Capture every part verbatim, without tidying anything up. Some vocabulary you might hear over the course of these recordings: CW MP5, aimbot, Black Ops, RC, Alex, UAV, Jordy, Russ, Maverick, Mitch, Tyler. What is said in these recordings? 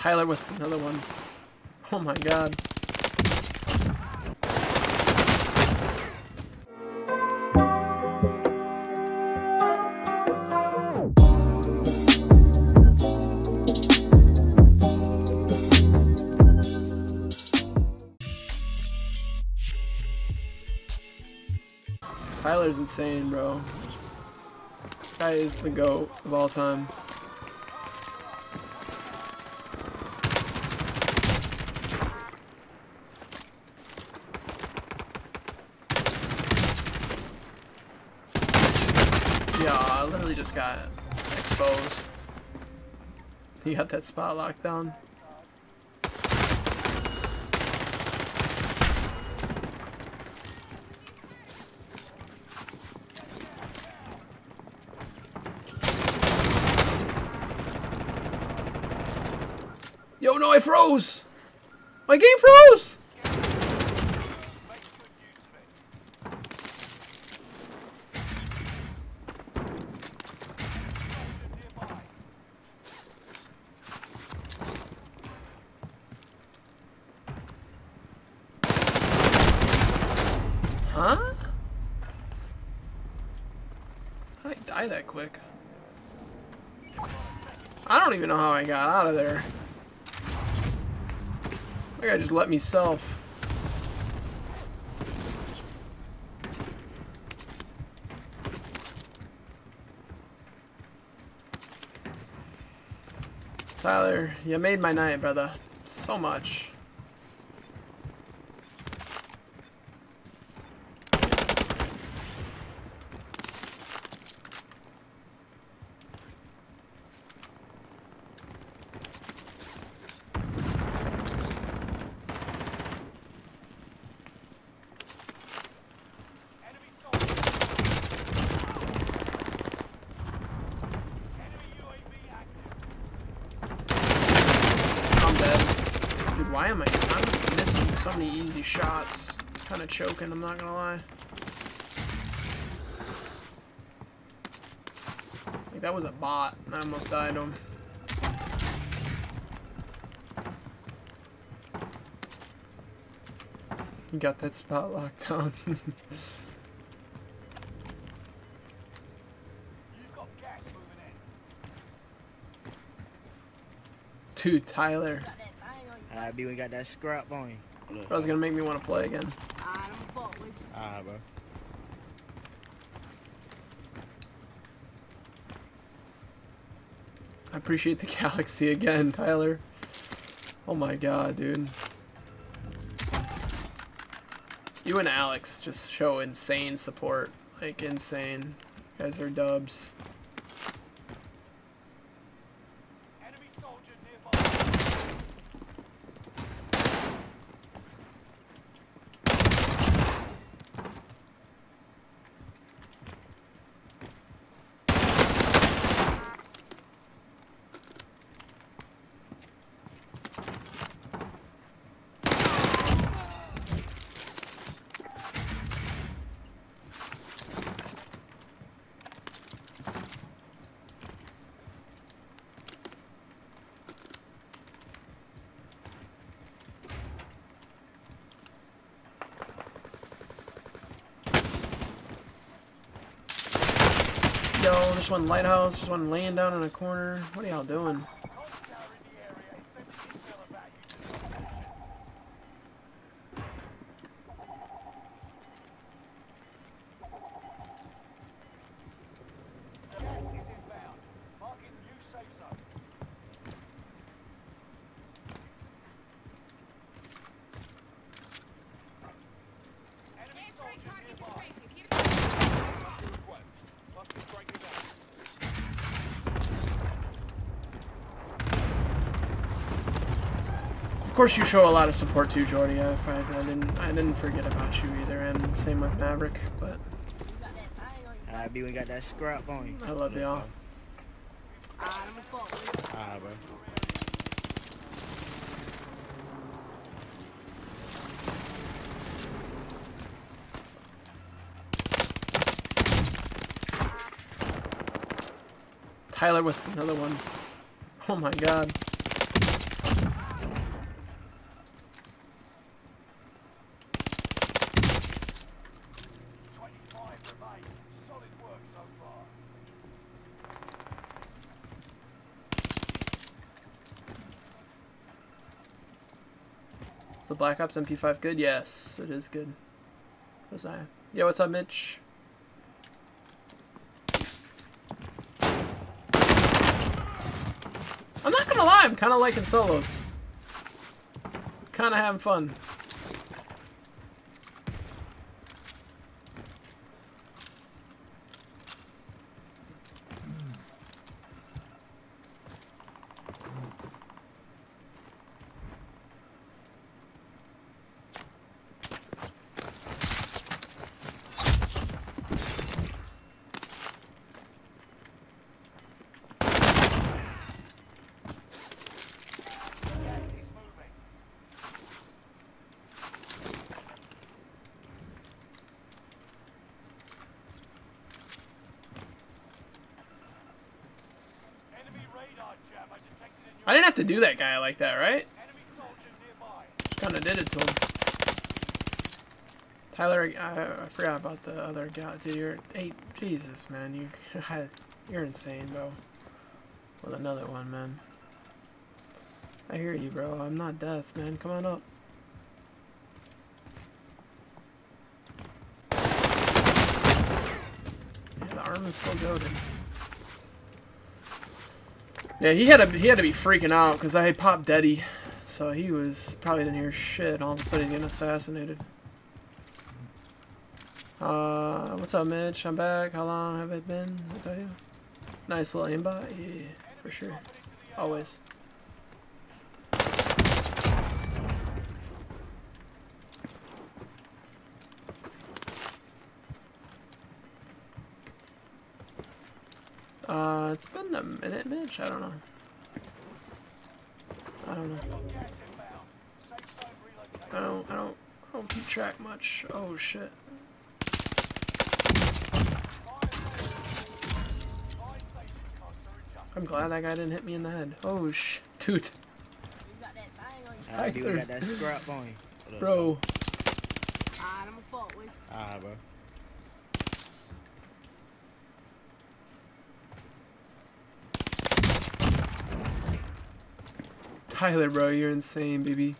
Tyler with another one. Oh my god. Tyler's insane, bro. This guy is the GOAT of all time. Yeah, I literally just got exposed. He got that spot locked down. Yo, no, I froze! My game froze! Huh? How'd I die that quick? I don't even know how I got out of there. I think I just let myself. Tyler, you made my night, brother. So much. Why am I I'm missing so many easy shots? Kind of choking, I'm not gonna lie. Like, that was a bot, and I almost died him. You got that spot locked down. Dude, Tyler. I be we got that scrap on you. Bro's gonna make me want to play again. Alright, bro. I appreciate the galaxy again, Tyler. Oh my god, dude. You and Alex just show insane support. Like, insane. You guys are dubs. Yo, there's one lighthouse, there's one laying down in a corner. What are y'all doing? Of course, you show a lot of support too, Jordy. I, I didn't, I didn't forget about you either, and same with Maverick. But I be we got that scrap on you. I love y'all. Alright, bro. Tyler with another one. Oh my god. the Black Ops M P five good? Yes, it is good. Was I? Yeah, what's up, Mitch? I'm not gonna lie, I'm kind of liking solos. Kind of having fun. I didn't have to do that guy like that, right? Kind of did it to him. Tyler, I, I forgot about the other guy. Dude, you're eight. Jesus, man, you, you're insane, bro. With another one, man. I hear you, bro. I'm not death, man. Come on up. Yeah, the arm is still goaded. Yeah, he had to he had to be freaking out because I had popped Deddy, so he was probably didn't hear shit. And all of a sudden, he's getting assassinated. Uh, what's up, Mitch? I'm back. How long have it been? I tell you. Nice little aimbot, yeah, for sure. Always. Uh, it's been a minute, Mitch. I don't know. I don't know. I don't, I don't, I don't keep track much. Oh, shit. I'm glad that guy didn't hit me in the head. Oh, shit. Dude. Tyler. You got that scrap on you. Bro. Alright, I'm a fault with you. Alright, bro. Tyler, bro, you're insane, baby.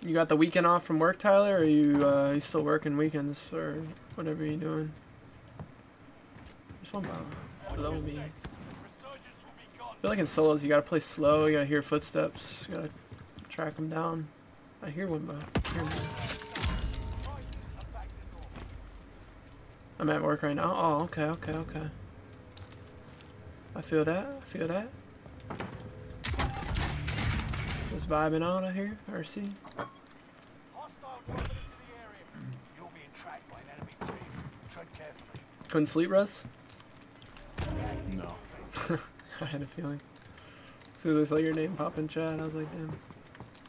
You got the weekend off from work, Tyler, or are you, uh, you still working weekends or whatever you're doing? There's one bottle below me. I feel like in solos, you gotta play slow, you gotta hear footsteps, you gotta track them down. I hear one bottle. I hear one. I'm at work right now. Oh, okay, okay, okay. I feel that, I feel that. Just vibing out out here, R C. Couldn't sleep, Russ? No. I had a feeling. As soon as I saw your name pop in chat, I was like, damn.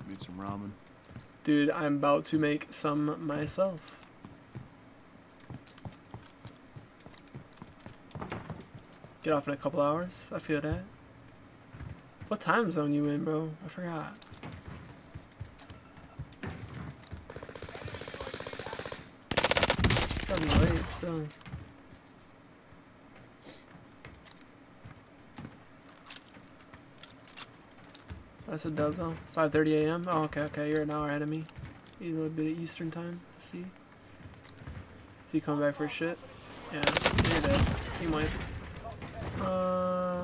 Need some ramen. Dude, I'm about to make some myself. Get off in a couple hours. I feel that. What time zone you in, bro? I forgot. It's probably late still. That's a dub though. five thirty A M Oh, okay, okay. You're an hour ahead of me. A little bit of Eastern time. See? Is he coming back for shit? Yeah. You're dead. He might. Uh,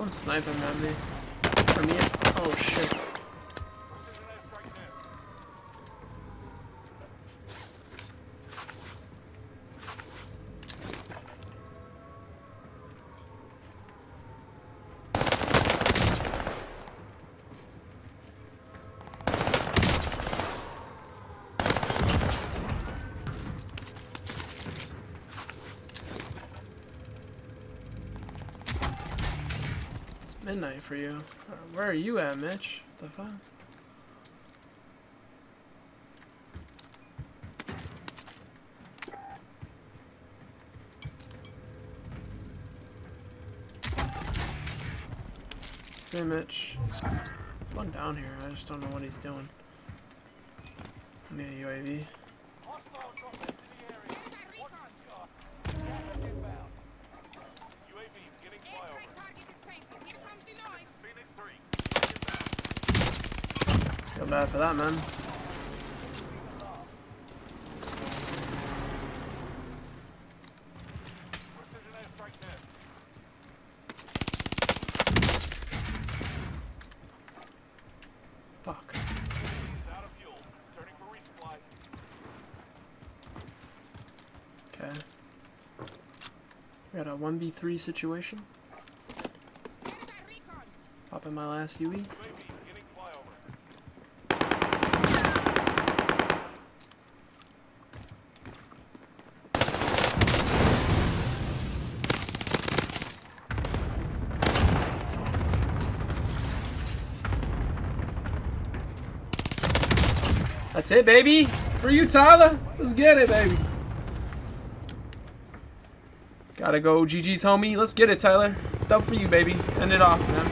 I'm sniping at me. For me? Oh shit. Midnight for you. Uh, where are you at, Mitch? What the fuck? Hey, Mitch. One down here. I just don't know what he's doing. I need a U A V. Feel bad for that, man. Got a one v three situation. Pop in my last U A V. That's it, baby. For you, Tyler. Let's get it, baby. Gotta go, G G's homie. Let's get it, Tyler. Dub for you, baby. End it off, man.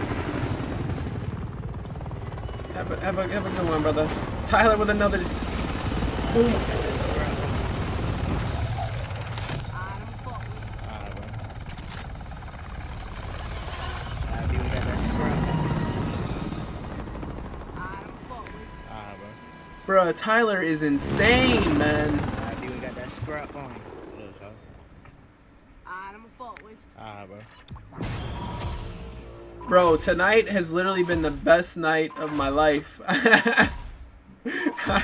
Have a, have a, have a good one, brother. Tyler with another. Boom. Bruh, Tyler is insane, man. Bro, tonight has literally been the best night of my life. I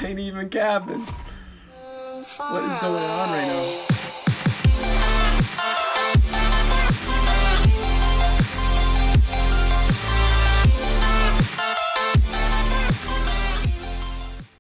ain't even capping. What is going on right now?